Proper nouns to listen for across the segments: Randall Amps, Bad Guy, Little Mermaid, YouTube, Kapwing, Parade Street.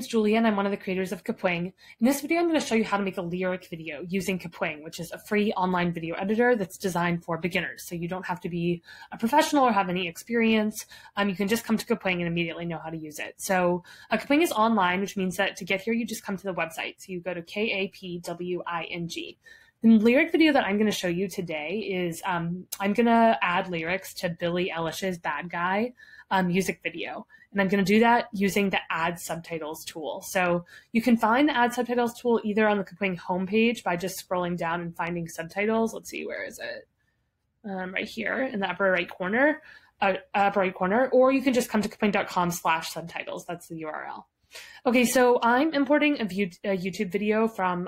My name's Julia and I'm one of the creators of Kapwing. In this video, I'm going to show you how to make a lyric video using Kapwing, which is a free online video editor that's designed for beginners. So you don't have to be a professional or have any experience. You can just come to Kapwing and immediately know how to use it. So Kapwing is online, which means that to get here, you just come to the website. So you go to Kapwing. The lyric video that I'm going to show you today is I'm going to add lyrics to Billie Eilish's Bad Guy music video. And I'm going to do that using the add subtitles tool. So you can find the add subtitles tool either on the Kapwing homepage by just scrolling down and finding subtitles. Let's see, where is it? Right here in the upper right corner, or you can just come to kapwing.com/subtitles. That's the URL. Okay, so I'm importing a video from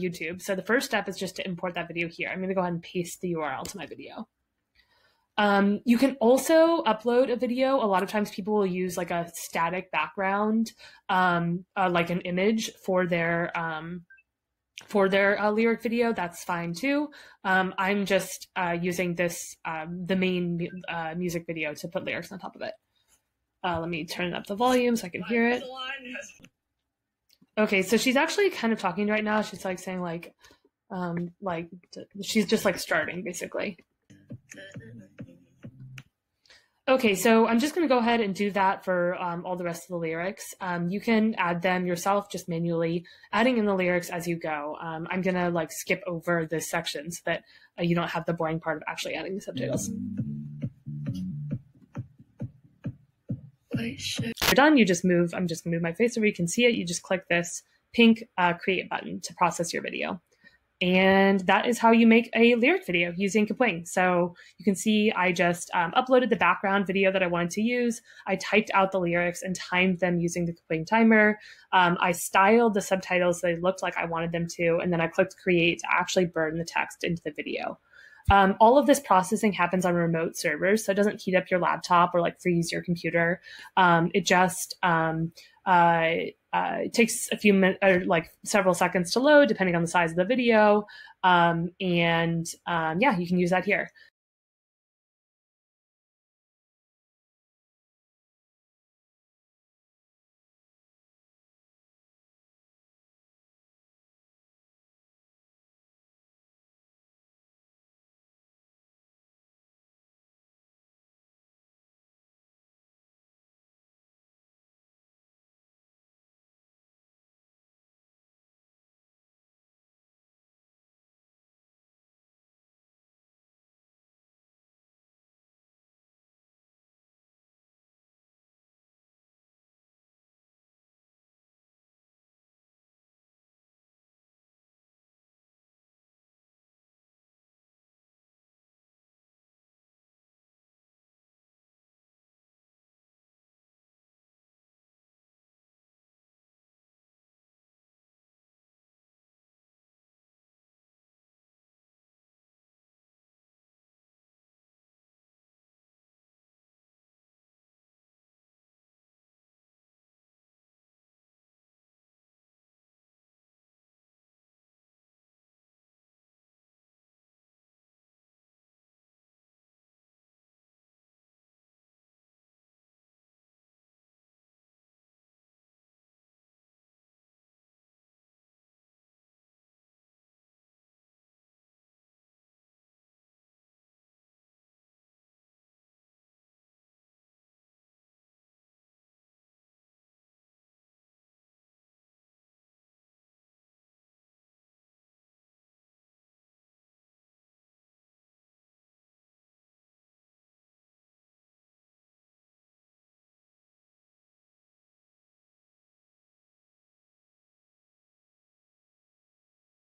YouTube. So the first step is just to import that video here. I'm going to go ahead and paste the URL to my video. You can also upload a video. A lot of times people will use like a static background, like an image for their lyric video. That's fine too. I'm just using this, the main music video to put lyrics on top of it. Let me turn up the volume so I can hear it. Okay, so she's actually kind of talking right now. She's like saying like she's just like starting basically. Okay, so I'm just going to go ahead and do that for all the rest of the lyrics. You can add them yourself, just manually adding in the lyrics as you go. I'm going to like skip over this section so that you don't have the boring part of actually adding the subtitles. You're done. You just move. I'm just going to move my face over. You can see it. You just click this pink create button to process your video. And that is how you make a lyric video using Kapwing. So you can see I just uploaded the background video that I wanted to use. I typed out the lyrics and timed them using the Kapwing timer. I styled the subtitles so they looked like I wanted them to. And then I clicked create to actually burn the text into the video. All of this processing happens on remote servers, so it doesn't heat up your laptop or like freeze your computer. It just it takes a few minutes or like several seconds to load, depending on the size of the video. Yeah, you can use that here.